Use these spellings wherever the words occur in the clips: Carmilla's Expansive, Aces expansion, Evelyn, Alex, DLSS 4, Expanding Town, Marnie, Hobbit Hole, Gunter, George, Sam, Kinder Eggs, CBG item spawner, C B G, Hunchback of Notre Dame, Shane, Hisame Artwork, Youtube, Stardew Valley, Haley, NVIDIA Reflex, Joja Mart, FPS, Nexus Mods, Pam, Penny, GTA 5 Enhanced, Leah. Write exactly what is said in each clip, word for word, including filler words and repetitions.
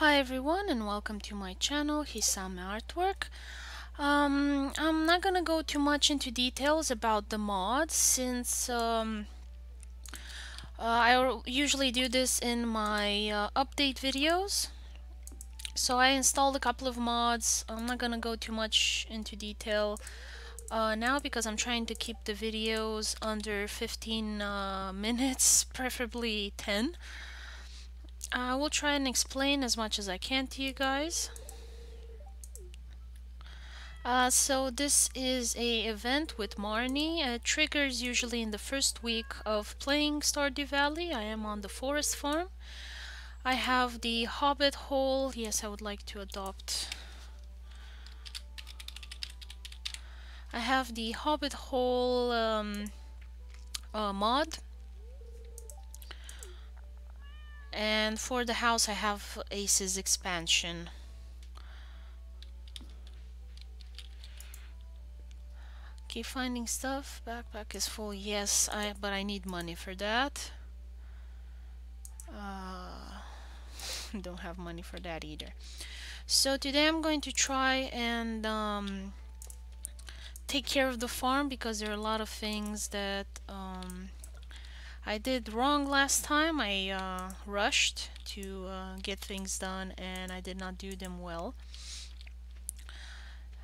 Hi everyone and welcome to my channel, Hisame Artwork. Um, I'm not gonna go too much into details about the mods since um, uh, I usually do this in my uh, update videos. So I installed a couple of mods. I'm not gonna go too much into detail uh, now because I'm trying to keep the videos under fifteen uh, minutes, preferably ten. I will try and explain as much as I can to you guys. Uh, so this is a event with Marnie. It triggers usually in the first week of playing Stardew Valley. I am on the forest farm. I have the Hobbit Hole. Yes, I would like to adopt. I have the Hobbit Hole um, uh, mod. And for the house I have Aces expansion. Keep finding stuff. Backpack is full. Yes, I but I need money for that. Uh, don't have money for that either. So today I'm going to try and um, take care of the farm because there are a lot of things that um, I did wrong last time. I uh, rushed to uh, get things done and I did not do them well.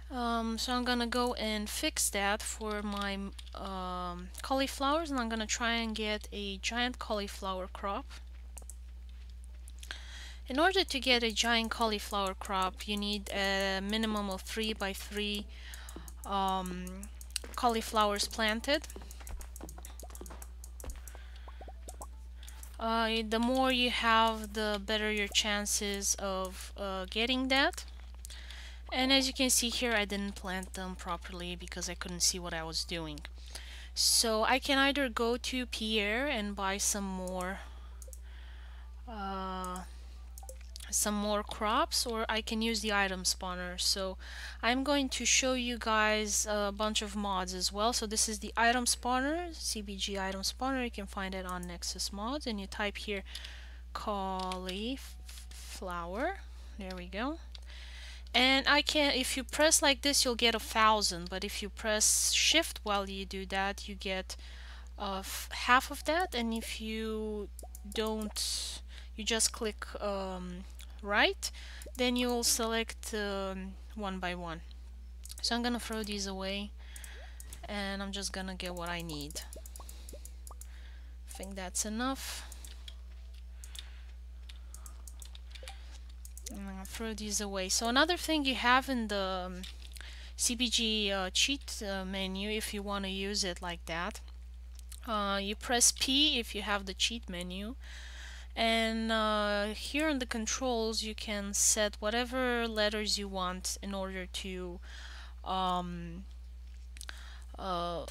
Um, so I'm gonna go and fix that for my um, cauliflowers, and I'm gonna try and get a giant cauliflower crop. In order to get a giant cauliflower crop you need a minimum of three by three um, cauliflowers planted. Uh, the more you have, the better your chances of uh, getting that. And as you can see here, I didn't plant them properly because I couldn't see what I was doing. So I can either go to Pierre and buy some more uh, some more crops, or I can use the item spawner. So I'm going to show you guys a bunch of mods as well. So this is the item spawner, C B G item spawner. You can find it on Nexus Mods, and you type here cauliflower. There we go. And I can, if you press like this, you'll get a thousand, but if you press shift while you do that, you get uh, f half of that. And if you don't, you just click um, right, then you'll select um, one by one. So I'm gonna throw these away and I'm just gonna get what I need. I think that's enough. And I'm gonna throw these away. So another thing you have in the um, C B G uh, cheat uh, menu, if you want to use it like that, uh, you press P if you have the cheat menu. And uh, here in the controls you can set whatever letters you want in order to um, uh,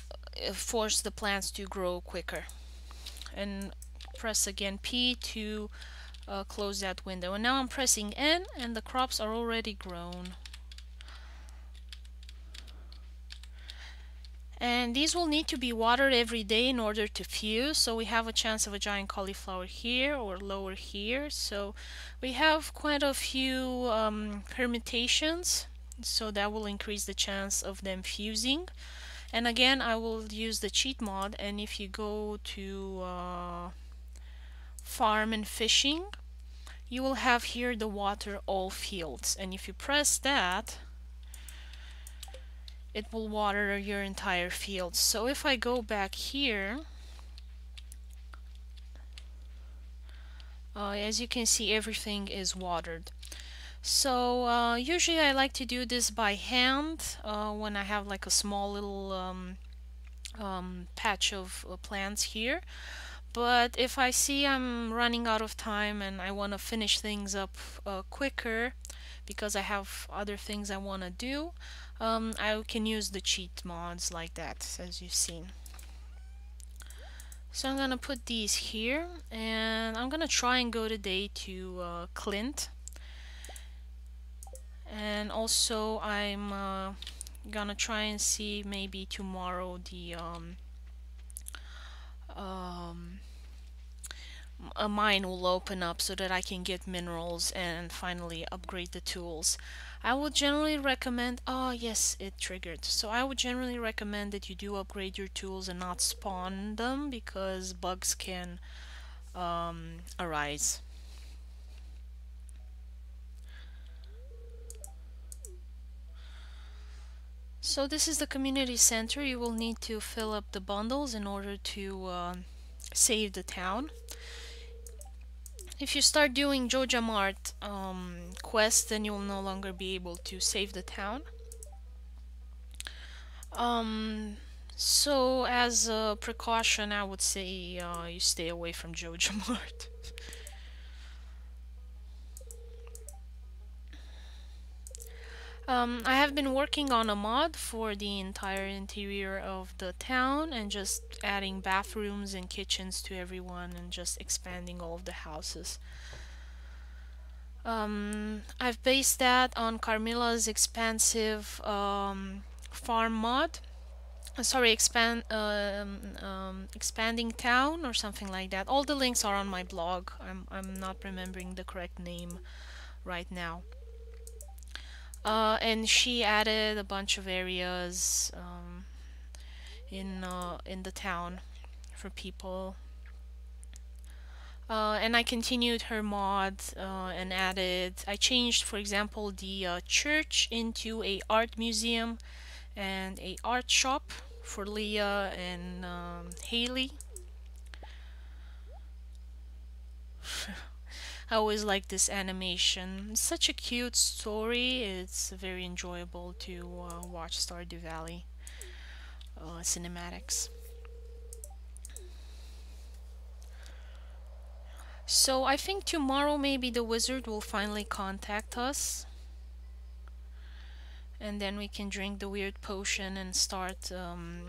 force the plants to grow quicker. And press again P to uh, close that window. And now I'm pressing N and the crops are already grown. And these will need to be watered every day in order to fuse. So we have a chance of a giant cauliflower here or lower here. So we have quite a few um, permutations, so that will increase the chance of them fusing. And again, I will use the cheat mod, and if you go to uh, farm and fishing, you will have here the water all fields, and if you press that, it will water your entire field. So if I go back here, uh, as you can see, everything is watered. So uh, usually I like to do this by hand uh, when I have like a small little um, um, patch of uh, plants here. But if I see I'm running out of time and I want to finish things up uh, quicker because I have other things I want to do, Um, I can use the cheat mods like that, as you've seen. So I'm gonna put these here, and I'm gonna try and go today to uh, Clint. And also I'm uh, gonna try and see maybe tomorrow the um, um, a mine will open up so that I can get minerals and finally upgrade the tools. I would generally recommend, oh yes, it triggered. So I would generally recommend that you do upgrade your tools and not spawn them, because bugs can um, arise. So this is the community center. You will need to fill up the bundles in order to uh, save the town. If you start doing Joja Mart um, quests, then you will no longer be able to save the town. Um, so as a precaution, I would say uh, you stay away from Joja Mart. Um, I have been working on a mod for the entire interior of the town and just adding bathrooms and kitchens to everyone and just expanding all of the houses. Um, I've based that on Carmilla's Expansive um, farm mod. Uh, sorry, expand, um, um, Expanding Town or something like that. All the links are on my blog. I'm, I'm not remembering the correct name right now. Uh, and she added a bunch of areas um, in uh, in the town for people. Uh, and I continued her mod uh, and added. I changed, for example, the uh, church into a art museum and a art shop for Leah and um, Haley. I always like this animation. It's such a cute story. It's very enjoyable to uh, watch Stardew Valley uh, cinematics. So I think tomorrow maybe the wizard will finally contact us, and then we can drink the weird potion and start um,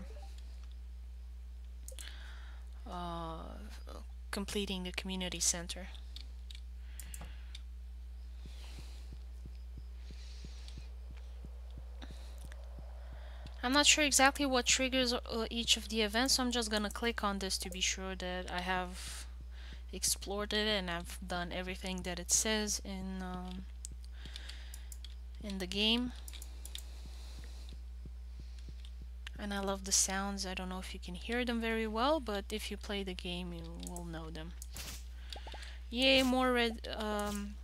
uh, completing the community center. I'm not sure exactly what triggers uh, each of the events, so I'm just gonna click on this to be sure that I have explored it and I've done everything that it says in um, in the game. And I love the sounds. I don't know if you can hear them very well, but if you play the game, you will know them. Yay! More red, um,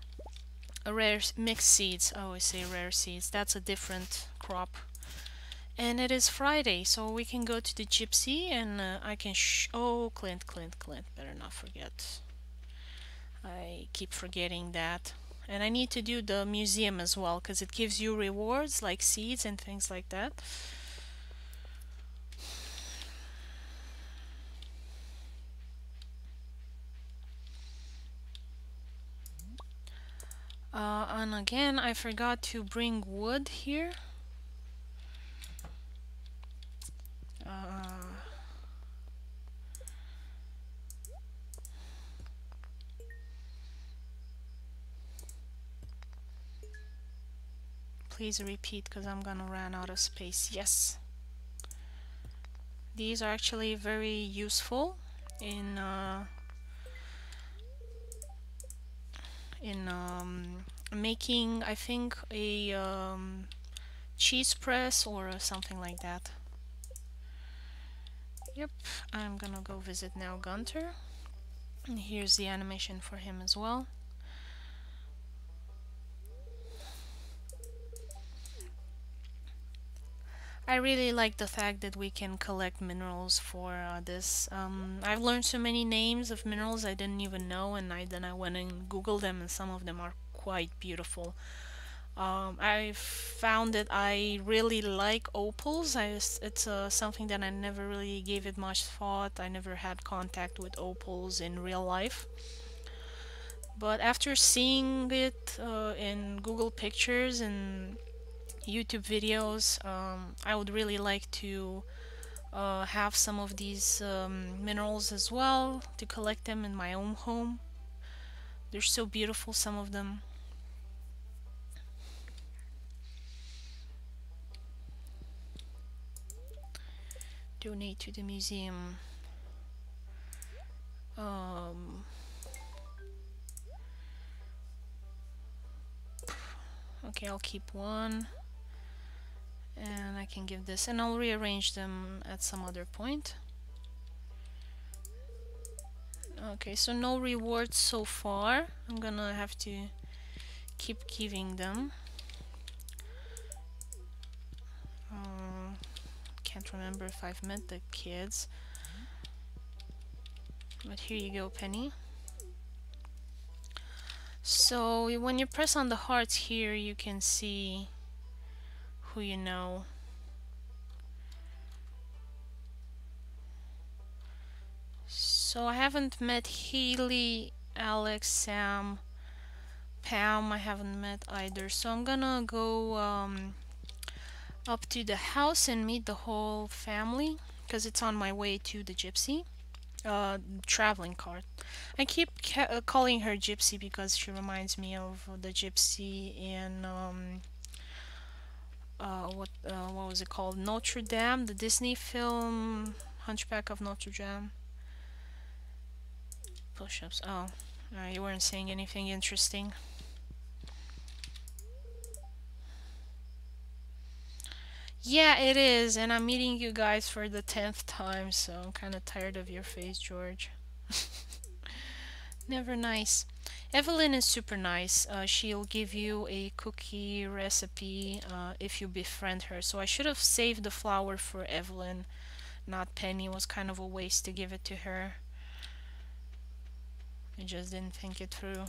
rare mixed seeds. I always say rare seeds. That's a different crop. And it is Friday, so we can go to the gypsy and uh, I can sh- oh, Clint, Clint, Clint, better not forget. I keep forgetting that. And I need to do the museum as well, because it gives you rewards like seeds and things like that. Uh, and again, I forgot to bring wood here. Uh, please repeat, because I'm gonna run out of space. Yes, these are actually very useful in uh, in um, making, I think, a um, cheese press or something like that. Yep, I'm gonna go visit now Gunter. And here's the animation for him as well. I really like the fact that we can collect minerals for uh, this. Um, I've learned so many names of minerals I didn't even know, and I, then I went and Googled them, and some of them are quite beautiful. Um, I found that I really like opals. I, it's uh, something that I never really gave it much thought. I never had contact with opals in real life. But after seeing it uh, in Google Pictures and YouTube videos, um, I would really like to uh, have some of these um, minerals as well, to collect them in my own home. They're so beautiful, some of them. Donate to the museum. Um, Okay, I'll keep one. And I can give this, and I'll rearrange them at some other point. Okay, so no rewards so far. I'm gonna have to keep giving them. Uh, can't remember if I've met the kids. But here you go, Penny. So when you press on the hearts here, you can see who you know. So I haven't met Haley, Alex, Sam, Pam. I haven't met either. So I'm gonna go um, up to the house and meet the whole family, because it's on my way to the gypsy uh, traveling cart. I keep ca uh, calling her gypsy because she reminds me of the gypsy in um, uh, what uh, what was it called? Notre Dame, the Disney film, Hunchback of Notre Dame. Push-ups. Oh, uh, you weren't saying anything interesting. Yeah, it is, and I'm meeting you guys for the tenth time, so I'm kind of tired of your face, George. Never nice. Evelyn is super nice. Uh, she'll give you a cookie recipe uh, if you befriend her. So I should have saved the flower for Evelyn, not Penny. It was kind of a waste to give it to her. I just didn't think it through.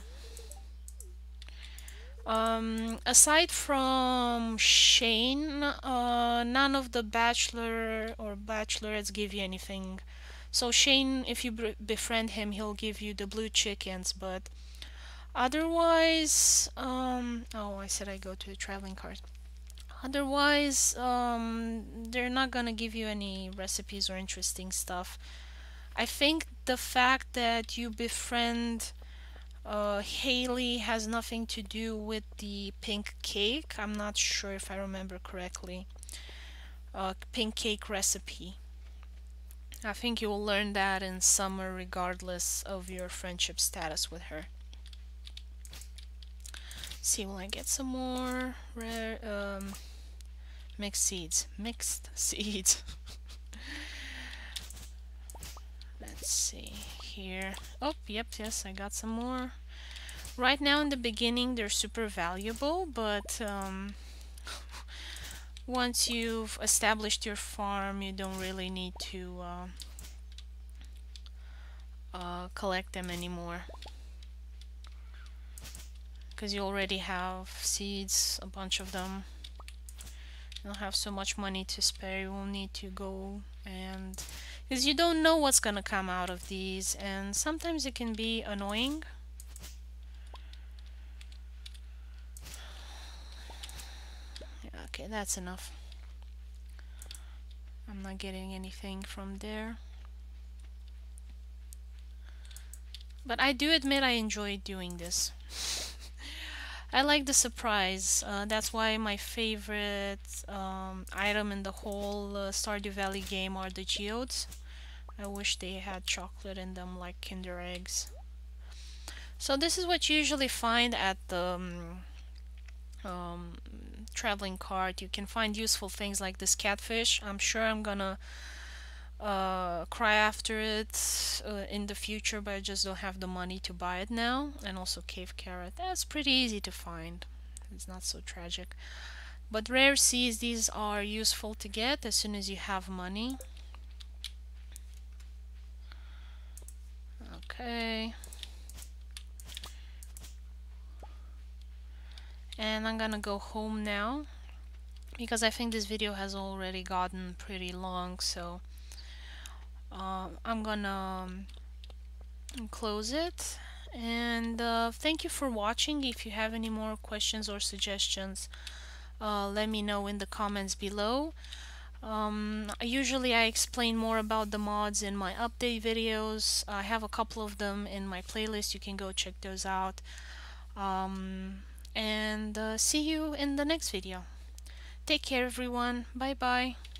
Um, aside from Shane, uh, none of the bachelor or bachelorettes give you anything. So Shane, if you befriend him, he'll give you the blue chickens, but otherwise, um, oh, I said I go to the traveling cart. Otherwise, um, they're not gonna give you any recipes or interesting stuff. I think the fact that you befriend uh, Haley has nothing to do with the pink cake. I'm not sure if I remember correctly. Uh, pink cake recipe. I think you will learn that in summer regardless of your friendship status with her. Let's see, will I get some more rare um, mixed seeds? Mixed seeds. Let's see here. Oh, yep, yes, I got some more. Right now in the beginning they're super valuable, but um, once you've established your farm, you don't really need to uh, uh, collect them anymore, because you already have seeds, a bunch of them. You don't have so much money to spare. You will need to go and... because you don't know what's gonna come out of these, and sometimes it can be annoying. Okay, that's enough. I'm not getting anything from there. But I do admit I enjoy doing this. I like the surprise. Uh, that's why my favorite um, item in the whole uh, Stardew Valley game are the geodes. I wish they had chocolate in them like Kinder Eggs. So this is what you usually find at the um, um, traveling cart. You can find useful things like this catfish. I'm sure I'm gonna uh, cry after it uh, in the future, but I just don't have the money to buy it now. And also cave carrot. That's pretty easy to find. It's not so tragic. But rare seeds, these are useful to get as soon as you have money. Okay. And I'm gonna go home now, because I think this video has already gotten pretty long, so Uh, I'm gonna um, close it, and uh, thank you for watching. If you have any more questions or suggestions, uh, let me know in the comments below. Um, usually I explain more about the mods in my update videos. I have a couple of them in my playlist. You can go check those out, um, and uh, see you in the next video. Take care everyone, bye bye.